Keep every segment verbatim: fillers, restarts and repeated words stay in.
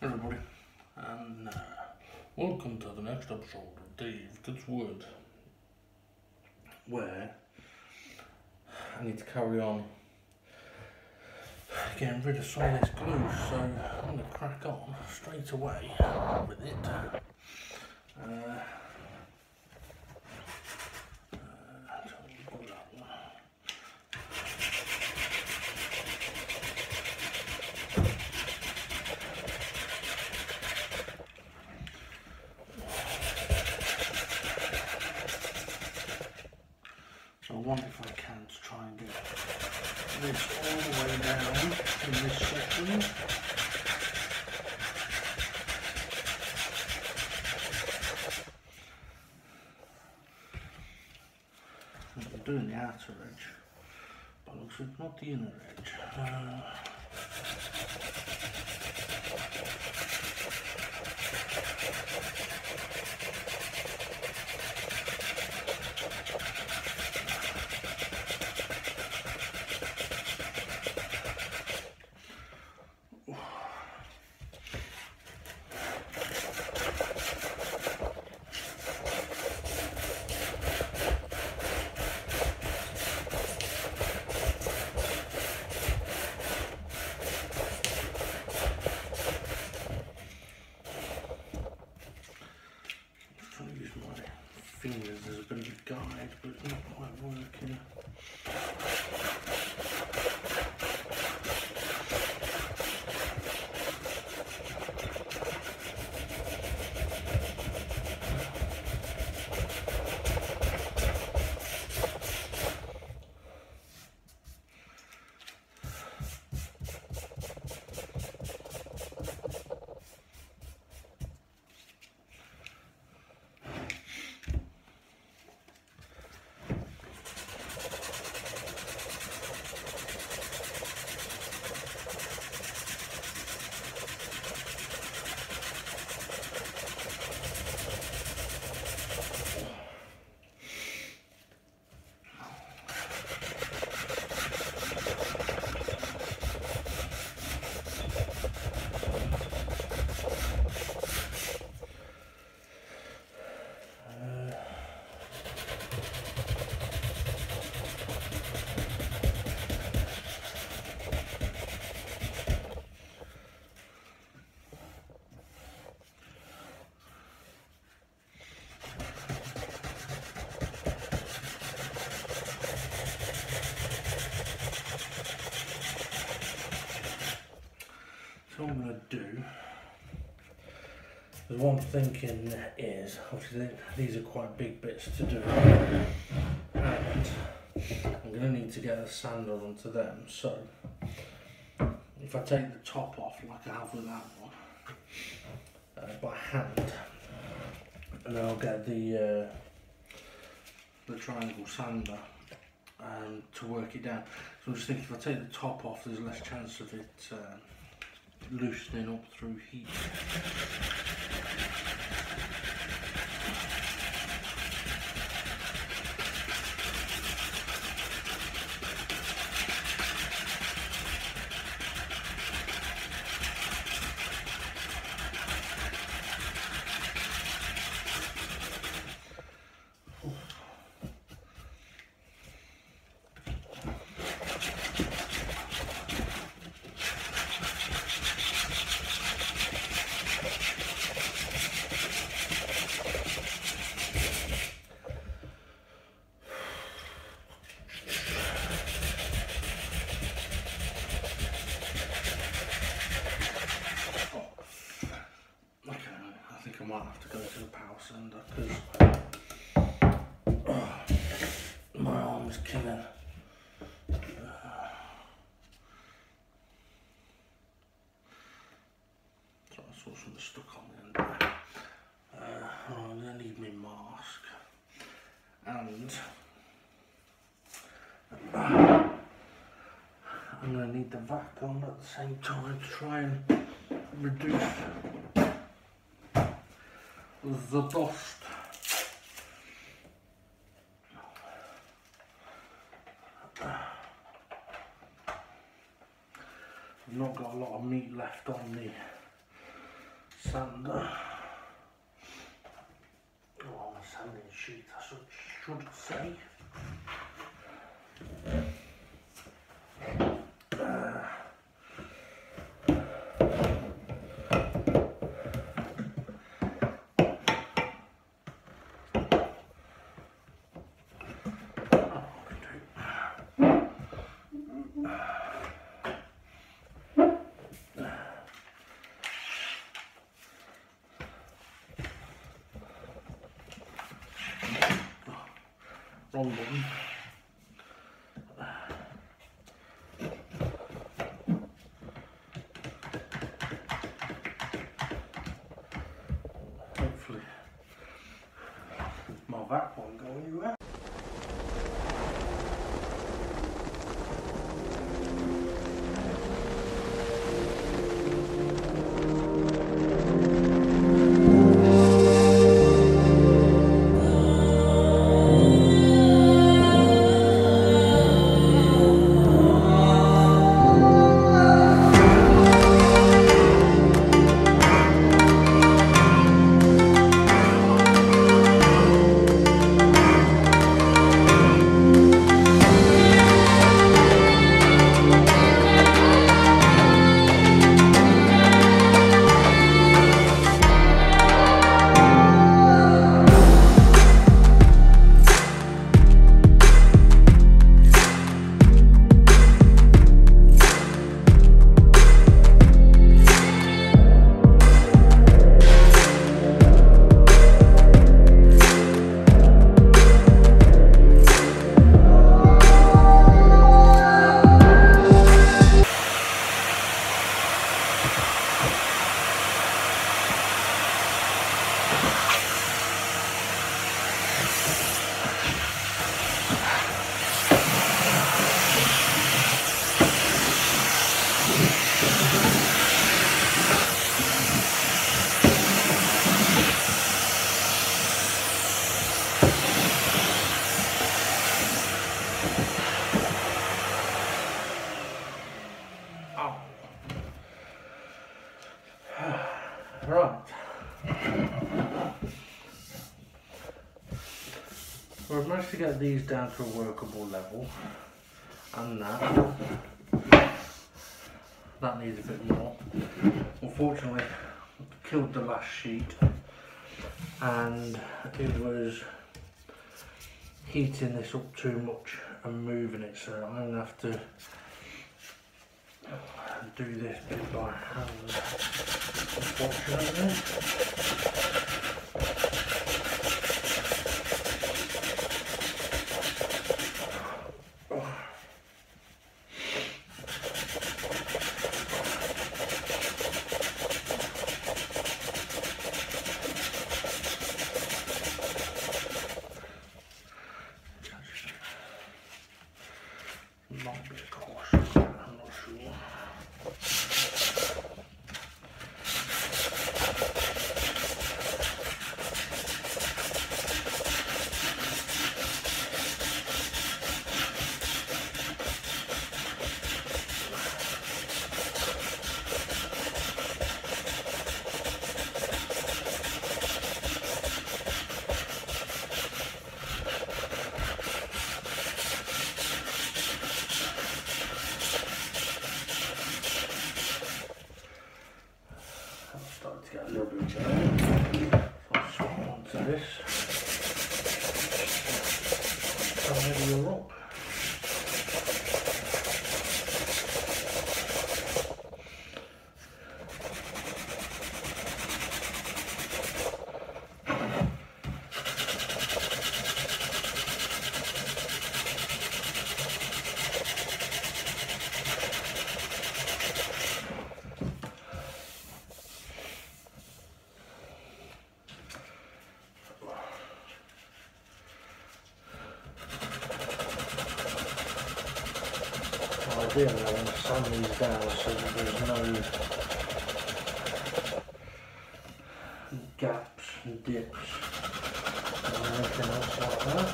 Hey everybody, and uh, welcome to the next episode of Dave Gets Wood, where I need to carry on getting rid of some of this glue, so I'm going to crack on straight away with it. Uh, So I want, if I can, to try and get this all the way down in this section. I'm doing the outer edge, but it looks like not the inner edge. Uh, Fingers as a bit of a guide, but it's not quite working. So what I'm going to do, the one thinking is, obviously these are quite big bits to do, and I'm going to need to get a sander onto them, so if I take the top off like I have with that one, uh, by hand, and then I'll get the, uh, the triangle sander um, to work it down. So I'm just thinking if I take the top off, there's less chance of it uh, loosening up through heat. Might have to go to the power sander because oh, my arm's killing. Uh, so I saw something stuck on the end of it. Uh, oh, I'm going to need my mask and uh, I'm going to need the vac on at the same time to try and reduce the dust. I've not got a lot of meat left on the Sunday. Oh, Sunday sheet, that's what it should say. Wrong button. Hopefully my vac won't go anywhere. Right. Well, I've managed to get these down to a workable level, and that that needs a bit more. Unfortunately, I killed the last sheet, and it was heating this up too much and moving it, so I'm gonna have to do this bit by hand, unfortunately. Might be a caution, I'm not sure. Got a little bit of jelly. I'll swap onto this. So maybe you're up. I want to sand these down so that there's no gaps and dips or anything else like that.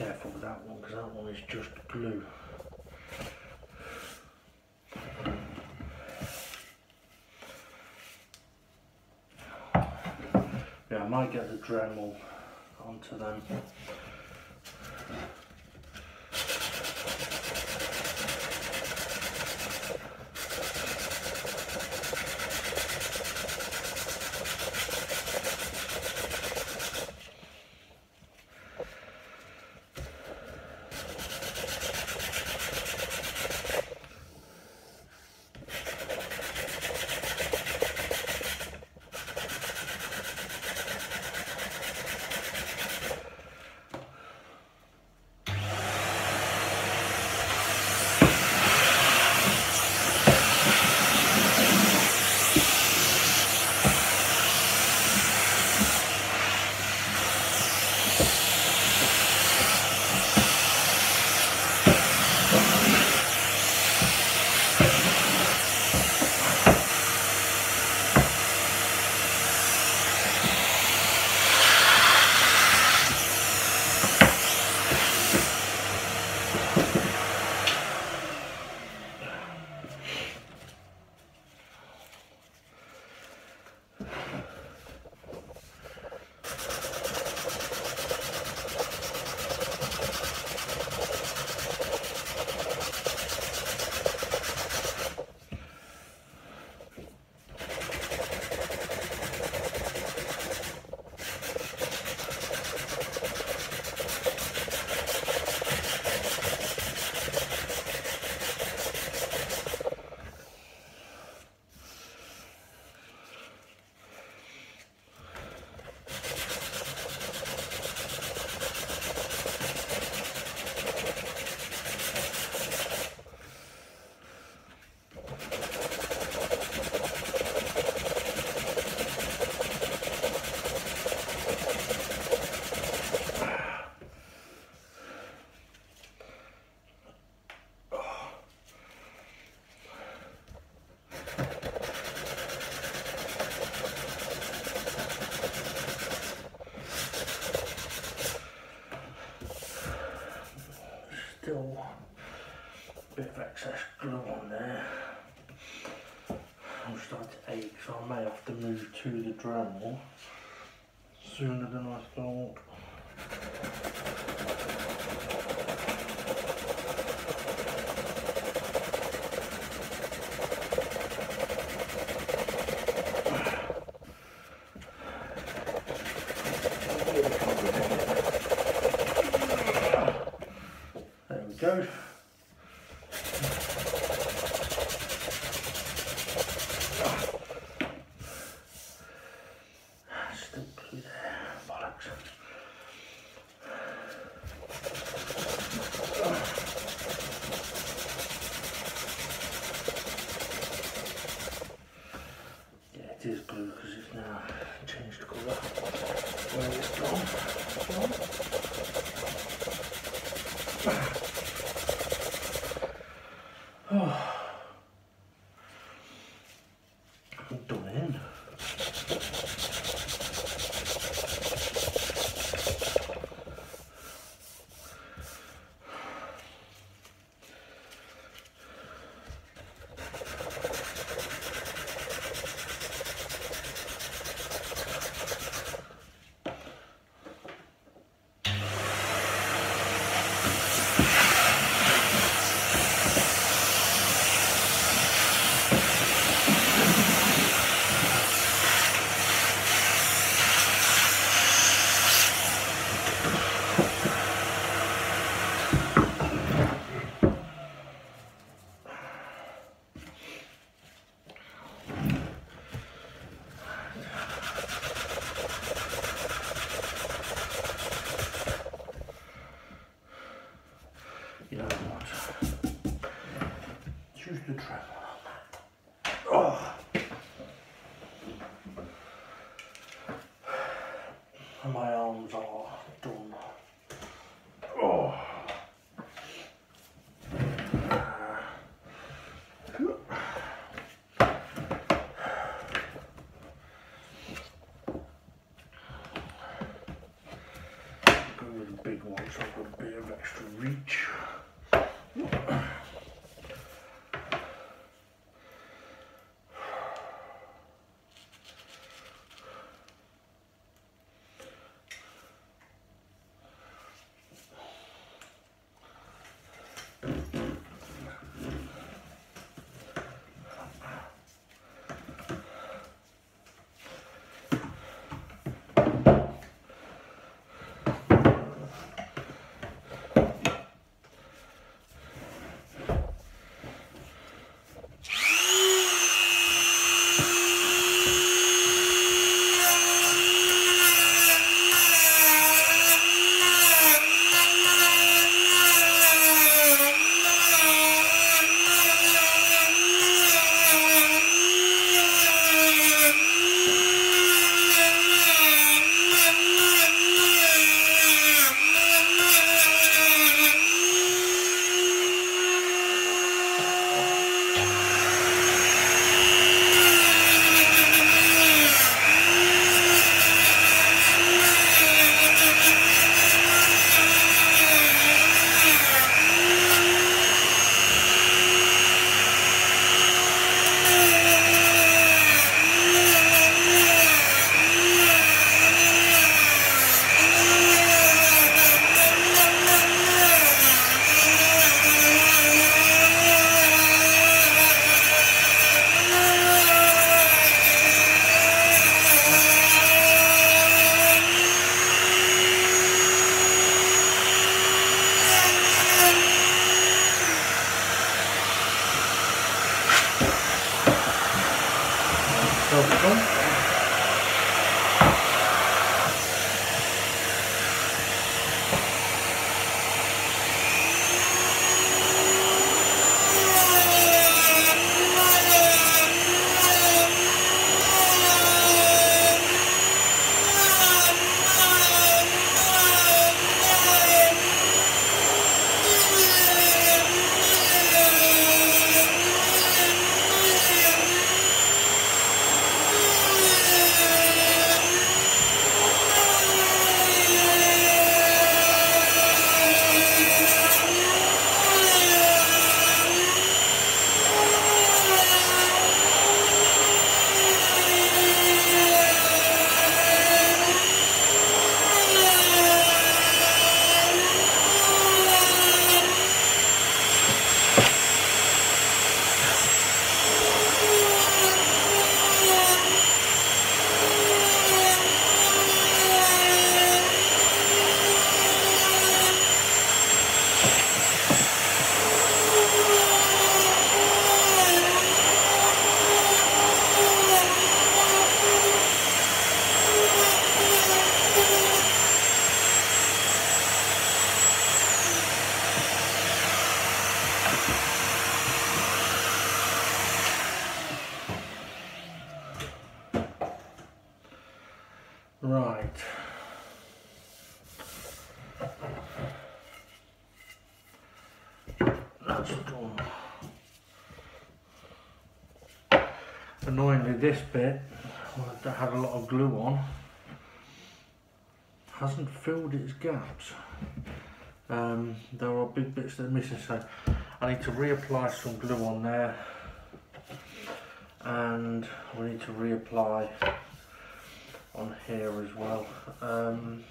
careful with that one because that one is just glue. Yeah, I might get the Dremel onto them. Excess glue on there. I'm starting to ache, so I may have to move to the Dremel sooner than I thought. There we go. My arms are done. Oh. Go with a big one, so I've got a bit. extra reach. Right. That's done. Annoyingly, this bit that had a lot of glue on hasn't filled its gaps. Um, there are big bits that are missing, so I need to reapply some glue on there, and we need to reapply on here as well. Um,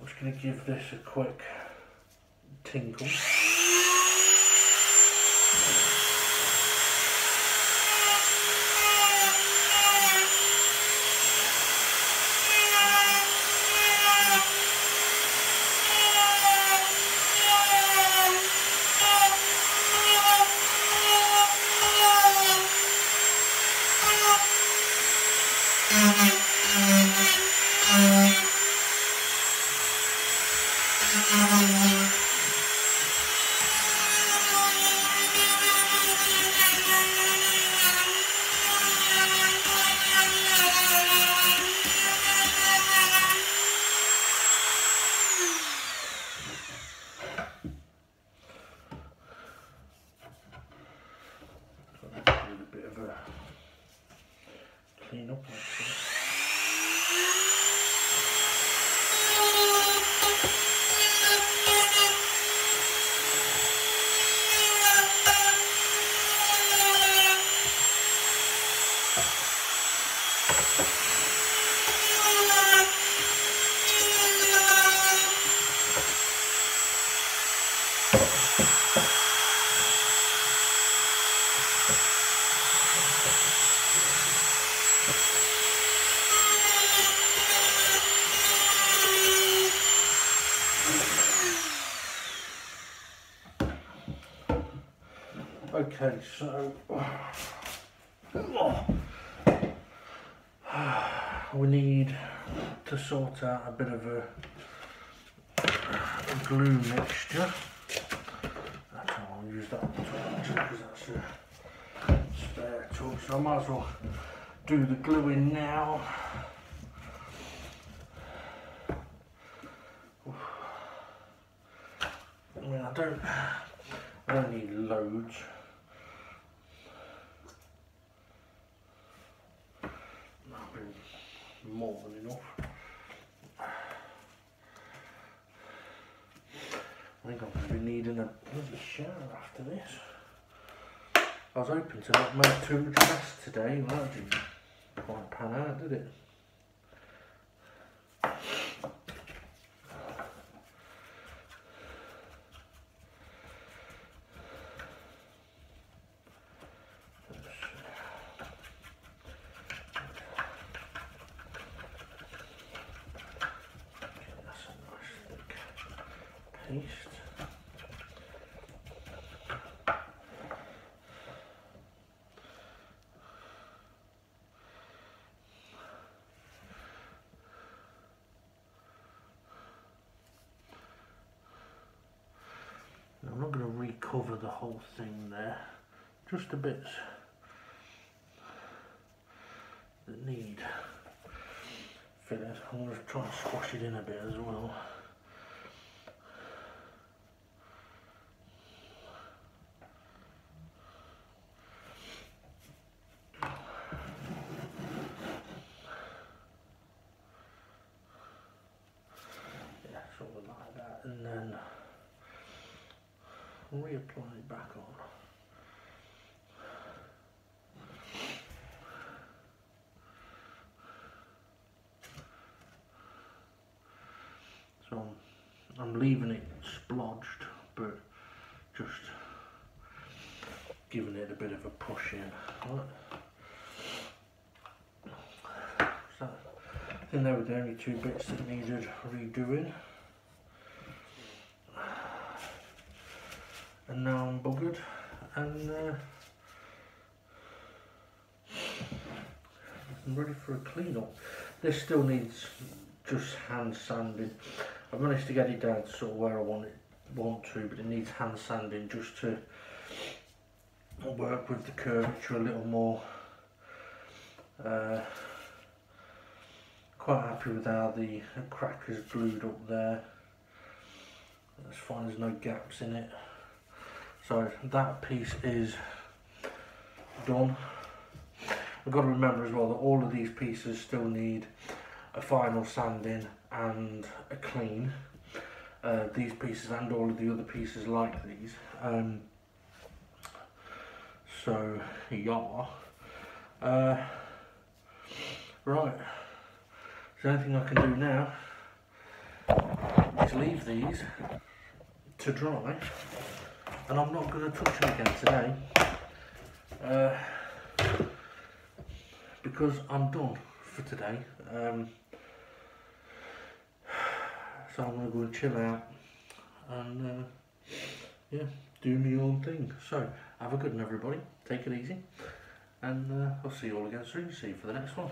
I'm just going to give this a quick tinkle. Thank you. Okay, so we need to sort out a bit of a, a glue mixture. I can't want to use that torch because that's a spare torch, so I might as well do the gluing now. I mean, I don't, I don't need loads. More than enough. I think I'm going to be needing a bloody shower after this. I was hoping to not make too much mess today, but that didn't quite pan out, did it? I'm not going to recover the whole thing there, just the bits that need fillers. I'm going to try and squash it in a bit as well. Yeah, sort of like that, and then reapply it back on. So I'm, I'm leaving it splodged, but just giving it a bit of a push in. Right. So I think they were the only two bits that needed redoing. And now I'm buggered, and uh, I'm ready for a clean up. This still needs just hand sanding. I've managed to get it down to sort of where I want it, want to, but it needs hand sanding just to work with the curvature a little more. Uh, quite happy with how the crack is glued up there. That's fine. There's no gaps in it. So that piece is done. I've got to remember as well that all of these pieces still need a final sanding and a clean. Uh, these pieces and all of the other pieces like these. Um, so, yeah. Uh, right. So the only thing I can do now is leave these to dry. And I'm not going to touch them again today uh, because I'm done for today. Um, so I'm going to go and chill out and uh, yeah, do my own thing. So have a good one, everybody. Take it easy, and uh, I'll see you all again soon. See you for the next one.